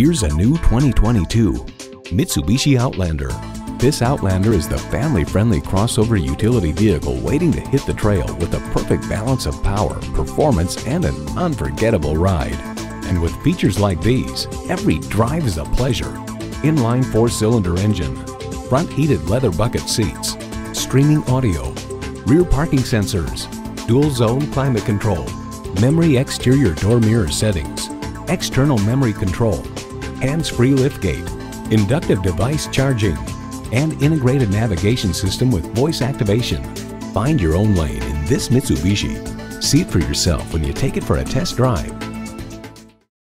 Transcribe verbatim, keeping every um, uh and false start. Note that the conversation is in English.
Here's a new twenty twenty-two Mitsubishi Outlander. This Outlander is the family-friendly crossover utility vehicle waiting to hit the trail with the perfect balance of power, performance, and an unforgettable ride. And with features like these, every drive is a pleasure. Inline four-cylinder engine, front heated leather bucket seats, streaming audio, rear parking sensors, dual zone climate control, memory exterior door mirror settings, external memory control, hands-free liftgate, inductive device charging, and integrated navigation system with voice activation. Find your own lane in this Mitsubishi. See it for yourself when you take it for a test drive.